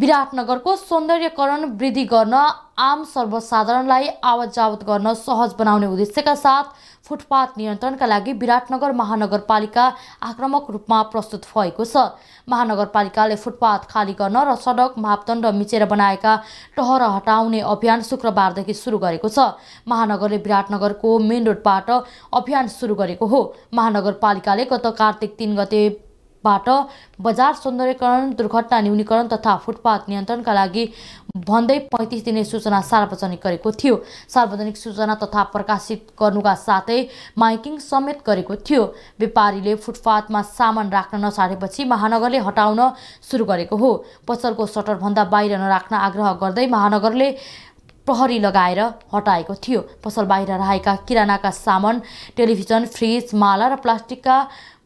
विराटनगरको सौन्दर्यकरण वृद्धि गर्न आम सर्वसाधारणलाई आवत जावत गर्न सहज बनाउने उद्देश्यका साथ फुटपाथ नियन्त्रणका लागि विराटनगर महानगरपालिका आक्रामक रूपमा प्रस्तुत भएको छ। महानगरपालिकाले फुटपाथ खाली गर्न र सडक मापदण्ड मिचेर बनाएका टहर हटाउने अभियान शुक्रबारदेखि सुरु गरेको छ। महानगरले विराटनगरको मेन रोडबाट अभियान सुरु गरेको हो। महानगरपालिकाले गत कार्तिक 3 गते बाट बजार सौन्दर्यकरण, दुर्घटना न्यूनीकरण तथा फुटपाथ नियन्त्रणका लागि भन्दै 35 दिने सूचना सार्वजनिक गरेको थियो। सार्वजनिक सूचना तथा प्रकाशित गर्नुका साथै माइकिङ समेत गरेको थियो। व्यापारीले फुटपाथमा सामान राख्न नछाडेपछि महानगरले हटाउन सुरु गरेको हो। पसलको सटर भन्दा बाहिर नराख्न आग्रह गर्दै महानगरले प्रहरी लगाएर हटाएको थियो। पसल बाहिर रहेका किरानाका सामान, टेलिभिजन, फ्रिज, माला र प्लास्टिकका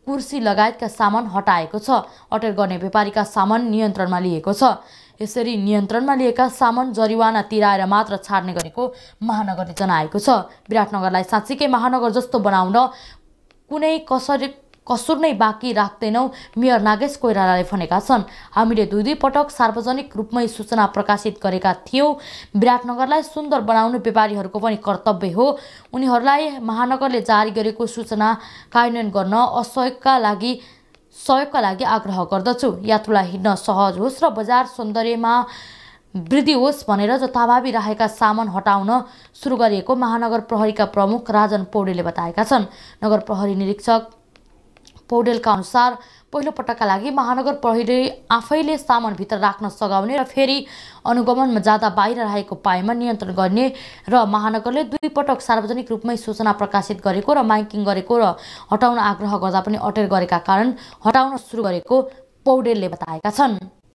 कुर्सी लगायतका सामान हटाएको छ। अटेर गर्ने व्यापारीका सामान नियन्त्रणमा लिएको छ। यसरी नियन्त्रणमा लिएका सामान जरिवाना तिराएर मात्र छाड्ने गरेको महानगरले जनाएको छ। विराटनगरलाई साँच्चीकै महानगर जस्तो बनाउन कुनै कसुर नै बाँकी राख्दैनौं, मेयर नागेश कोइरालाले भनेका छन्। हामीले दुई दुई पटक सार्वजनिक रूपमै सूचना प्रकाशित गरेका थियौं। विराटनगरलाई सुन्दर बनाउनु व्यापारीहरूको पनि कर्तव्य हो। उनीहरूलाई महानगरले जारी गरेको सूचना कार्यान्वयन गर्न सहयोगका लागि आग्रह गर्दछु। यात्रुलाई हिँड्न सहज होस् र बजार सौन्दर्यमा वृद्धि होस् भनेर जथाभावी राखेका सामान हटाउन सुरु गरिएको महानगर प्रहरीका प्रमुख राजन पौडेलले बताएका छन्। नगर प्रहरी निरीक्षक पौडेलका अनुसार पहिलो पटकका लागि महानगर प्रहरीले आफैले सामान भित्र राख्न सघाउने र फेरि अनुगमनमा जाँदा बाहिर रहेको पाएमा नियन्त्रण गर्ने र महानगरले दुई पटक सार्वजनिक रूपमै सूचना प्रकाशित गरेको र माइकिङ गरेको र हटाउन आग्रह गर्दा पनि अटेर गरेका कारण हटाउन सुरु गरेको पौडेलले बताएका छन्।